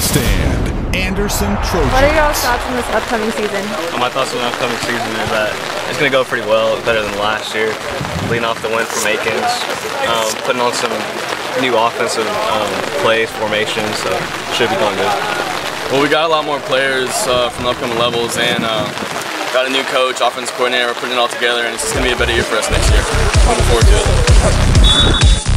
stand, Anderson Trojans. What are your thoughts on this upcoming season? My thoughts on the upcoming season is that it's going to go pretty well, better than last year. Leading off the win from Akins, putting on some new offensive plays, formations, so should be going good. Well, we got a lot more players from the upcoming levels, and got a new coach, offense coordinator. We're putting it all together, and it's just going to be a better year for us next year. Looking forward to it.